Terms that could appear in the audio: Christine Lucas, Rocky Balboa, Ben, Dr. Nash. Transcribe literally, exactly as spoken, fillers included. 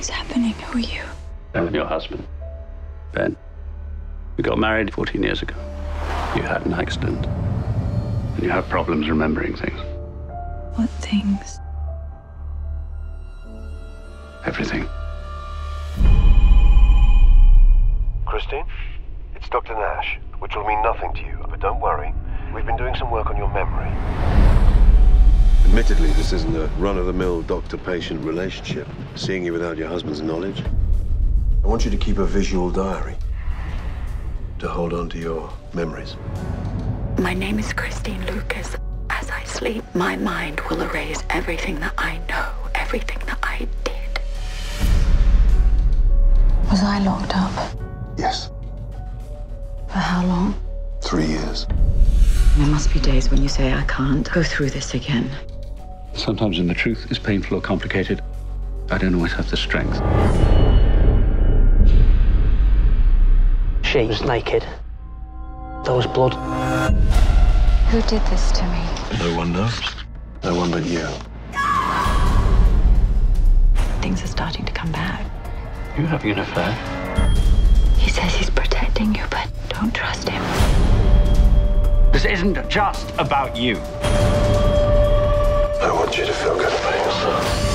What's happening? Who are you? I'm your husband, Ben. We got married fourteen years ago. You had an accident. And you have problems remembering things. What things? Everything. Christine, it's Doctor Nash, which will mean nothing to you, but don't worry. We've been doing some work on your memory. Admittedly, this isn't a run-of-the-mill doctor-patient relationship, seeing you without your husband's knowledge. I want you to keep a visual diary to hold on to your memories. My name is Christine Lucas. As I sleep, my mind will erase everything that I know, everything that I did. Was I locked up? Yes. For how long? Three years. There must be days when you say, I can't go through this again. Sometimes when the truth is painful or complicated, I don't always have the strength. She was naked. There was blood. Who did this to me? No one knows. No one but you. Things are starting to come back. You having an affair? He says he's protecting you, but don't trust him. This isn't just about you. I want you to feel good about yourself.